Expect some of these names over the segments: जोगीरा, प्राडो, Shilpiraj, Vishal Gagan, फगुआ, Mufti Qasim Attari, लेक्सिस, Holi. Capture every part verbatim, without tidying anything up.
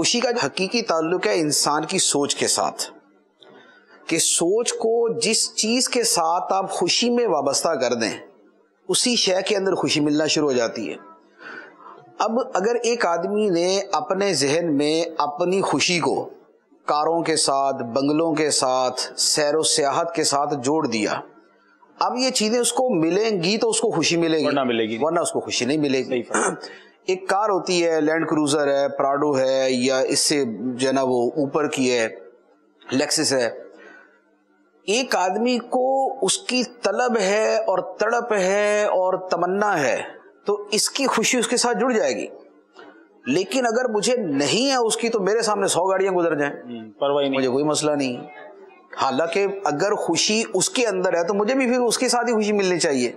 खुशी का हकीकी ताल्लुक है इंसान की सोच के साथ, कि सोच को जिस चीज़ के साथ आप खुशी में वाबस्ता कर दें उसी शय के अंदर खुशी मिलना शुरू हो जाती है। अब अगर एक आदमी ने अपने जहन में अपनी खुशी को कारों के साथ, बंगलों के साथ, सैरो सियाहत के साथ जोड़ दिया, अब ये चीज़ें उसको मिलेंगी तो उसको खुशी मिलेगी, वरना मिलेगी वरना उसको खुशी नहीं मिलेगी। एक कार होती है, लैंड क्रूज़र है, प्राडो है, या इससे जो है ना वो ऊपर की है, लेक्सिस है। एक आदमी को उसकी तलब है और तड़प है और तमन्ना है तो इसकी खुशी उसके साथ जुड़ जाएगी, लेकिन अगर मुझे नहीं है उसकी तो मेरे सामने सौ गाड़ियां गुजर जाएं, परवाह नहीं, मुझे कोई मसला नहीं। हालांकि अगर खुशी उसके अंदर है तो मुझे भी फिर उसके साथ ही खुशी मिलनी चाहिए,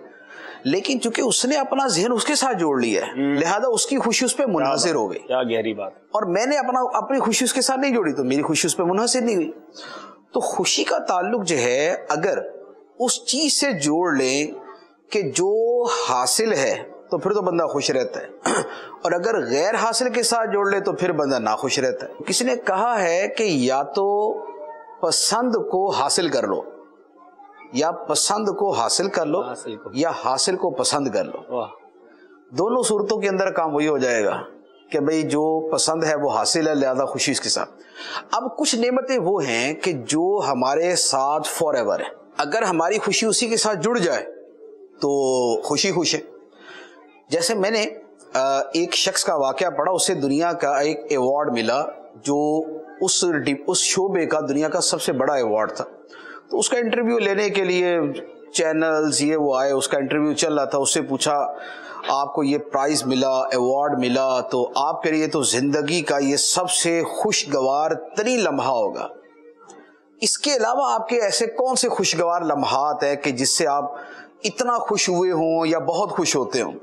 लेकिन चूंकि उसने अपना जहन उसके साथ जोड़ लिया है लिहाजा उसकी खुशी उस पर मुनहसर हो गई। क्या गहरी बात। और मैंने अपना अपनी खुशी उसके साथ नहीं जोड़ी तो मेरी खुशी उस पर मुनहसर नहीं हुई। तो खुशी का ताल्लुक जो है अगर उस चीज से जोड़ लें कि जो हासिल है तो फिर तो बंदा खुश रहता है, और अगर गैर हासिल के साथ जोड़ ले तो फिर बंदा ना खुश रहता है। किसी ने कहा है कि या तो पसंद को हासिल कर लो या पसंद को हासिल कर लो हासिल को। या हासिल को पसंद कर लो। दोनों सूरतों के अंदर काम वही हो जाएगा कि भाई जो पसंद है वो हासिल है लिहाजा खुशी इसके साथ। अब कुछ नेमतें वो हैं कि जो हमारे साथ फॉर एवर है, अगर हमारी खुशी उसी के साथ जुड़ जाए तो खुशी खुश है। जैसे मैंने एक शख्स का वाकया पढ़ा, उसे दुनिया का एक अवार्ड मिला जो उस उस शोबे का दुनिया का सबसे बड़ा अवार्ड था। तो उसका इंटरव्यू लेने के लिए चैनल्स ये वो आए, उसका इंटरव्यू चल रहा था, उससे पूछा आपको ये प्राइज़ मिला, अवार्ड मिला, तो आपके लिए तो ज़िंदगी का ये सबसे खुशगवार तरीन लम्हा होगा, इसके अलावा आपके ऐसे कौन से खुशगवार लम्हात हैं कि जिससे आप इतना खुश हुए हों या बहुत खुश होते हों।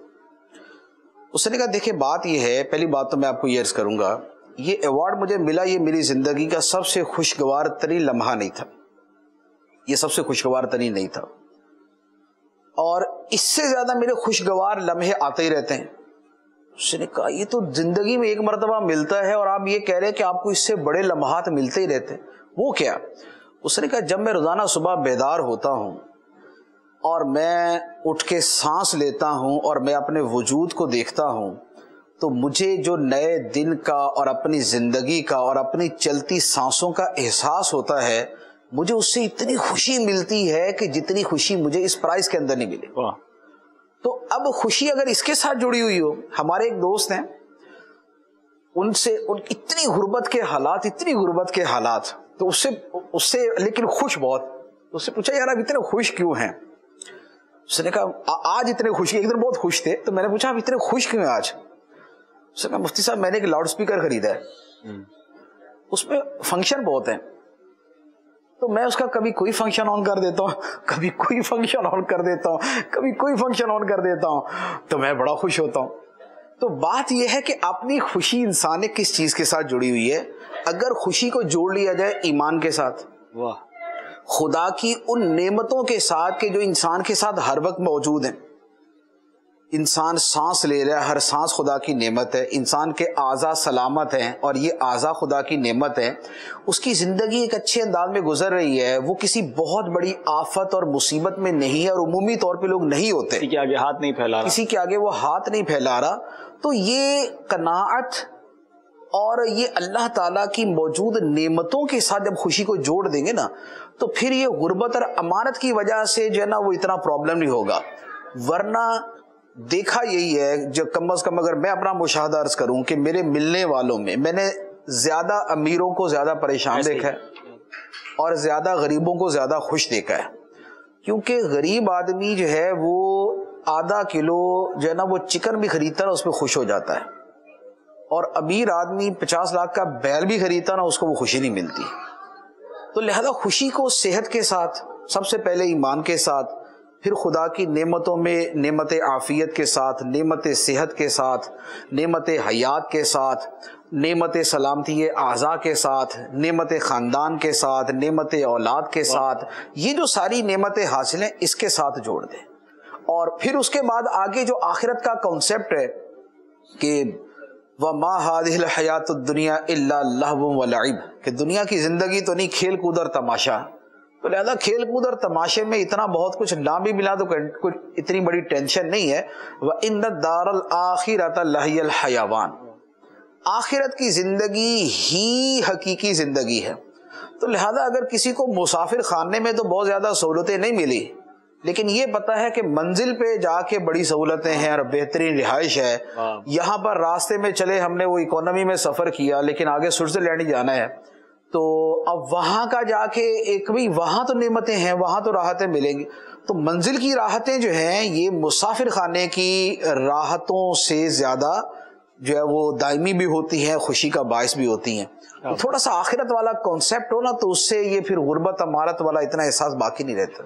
उसने कहा देखिए बात यह है, पहली बात तो मैं आपको ये अर्ज़ करूँगा, ये अवार्ड मुझे मिला ये मेरी ज़िंदगी का सबसे खुशगवार तरीन लम्हा नहीं था, ये सबसे खुशगवार तरीन नहीं था, और इससे ज़्यादा मेरे खुशगवार लम्हे आते ही रहते हैं। उसने कहा ये तो ज़िंदगी में एक मरतबा मिलता है और आप ये कह रहे हैं कि आपको इससे बड़े लम्हात मिलते ही रहते हैं। वो क्या? उसने कहा जब मैं रोज़ाना सुबह बेदार होता हूँ और मैं उठ के सांस लेता हूँ और मैं अपने वजूद को देखता हूँ तो मुझे जो नए दिन का और अपनी ज़िंदगी का और अपनी चलती सांसों का एहसास होता है, मुझे उससे इतनी खुशी मिलती है कि जितनी खुशी मुझे इस प्राइस के अंदर नहीं मिली। तो अब खुशी अगर इसके साथ जुड़ी हुई हो। हमारे एक दोस्त हैं, उनसे उन इतनी गुर्बत के हालात, इतनी गुर्बत के हालात, तो उससे उससे लेकिन खुश बहुत। उससे पूछा यार आप इतने खुश क्यों हैं? उसने कहा आज इतने खुश, एक दिन बहुत खुश थे। तो मैंने पूछा आप इतने खुश क्यों हैं आज? उसने कहा मुफ्ती साहब मैंने एक लाउड स्पीकर खरीदा है, उसमें फंक्शन बहुत हैं, तो मैं उसका कभी कोई फंक्शन ऑन कर देता हूँ, कभी कोई फंक्शन ऑन कर देता हूँ, कभी कोई फंक्शन ऑन कर देता हूँ, तो मैं बड़ा खुश होता हूँ। तो बात यह है कि अपनी खुशी इंसान ने किस चीज़ के साथ जुड़ी हुई है। अगर खुशी को जोड़ लिया जाए ईमान के साथ, वाह, खुदा की उन नेमतों के साथ के जो इंसान के साथ हर वक्त मौजूद हैं। इंसान सांस ले रहा है, हर सांस खुदा की नेमत है। इंसान के आज़ा सलामत हैं और ये आज़ा खुदा की नेमत है। उसकी ज़िंदगी एक अच्छे अंदाज में गुजर रही है, वो किसी बहुत बड़ी आफत और मुसीबत में नहीं है और उमूमी तौर पे लोग नहीं होते, किसी के आगे हाथ नहीं फैला रहा, किसी के आगे वो हाथ नहीं फैला रहा। तो ये कनाअत और ये अल्लाह ताला की मौजूद नेमतों के साथ जब खुशी को जोड़ देंगे ना तो फिर ये गुर्बत और अमानत की वजह से जो है ना वो इतना प्रॉब्लम नहीं होगा। वरना देखा यही है, जो कम अज़ कम अगर मैं अपना मुशाहदा अर्ज़ करूँ कि मेरे मिलने वालों में मैंने ज़्यादा अमीरों को ज़्यादा परेशान देखा है और ज़्यादा गरीबों को ज़्यादा खुश देखा है, क्योंकि गरीब आदमी जो है वो आधा किलो जो है ना वो चिकन भी खरीदता ना उस पर खुश हो जाता है, और अमीर आदमी पचास लाख का बैल भी खरीदता ना उसको वो खुशी नहीं मिलती। तो लिहाजा खुशी को सेहत के साथ, सबसे पहले ईमान के साथ, फिर खुदा की नेमतों में, नेमत आफ़ियत के साथ, नेमत सेहत के साथ, नेमत हयात के साथ, नेमत सलामती आज़ा के साथ, नेमत ख़ानदान के साथ, नेमत औलाद के साथ, ये जो सारी नेमतें हासिल हैं इसके साथ जोड़ दें। और फिर उसके बाद आगे जो आखिरत का कॉन्सेप्ट है कि व मा हादिहिल हयातुद दुनिया इल्ला लहवुन व लइब, कि दुनिया की ज़िंदगी तो नहीं खेल कूद और तमाशा। तो लिहाजा खेल कूद और तमाशे में इतना बहुत कुछ ना भी मिला तो कोई इतनी बड़ी टेंशन नहीं है। व इन्न दारल आखिरत लहियल हयावान, आखिरत की ज़िंदगी ही हकीकी ज़िंदगी है। तो लिहाजा अगर किसी को मुसाफिर खाने में तो बहुत ज़्यादा सहूलतें नहीं मिली, लेकिन ये पता है कि मंजिल पे जाके बड़ी सहूलतें हैं और बेहतरीन रिहाइश है। यहाँ पर रास्ते में चले हमने वो इकोनॉमी में सफ़र किया, लेकिन आगे स्विट्ज़रलैंड जाना है, तो अब वहाँ का जाके एक भी वहाँ तो नेमतें हैं, वहाँ तो राहतें मिलेंगी। तो मंजिल की राहतें जो हैं ये मुसाफिर खाने की राहतों से ज़्यादा जो है वो दायमी भी होती हैं, खुशी का बायस भी होती हैं। तो थोड़ा सा आखिरत वाला कॉन्सेप्ट हो ना, तो उससे ये फिर गुर्बत अमारत वाला इतना एहसास बाकी नहीं रहता।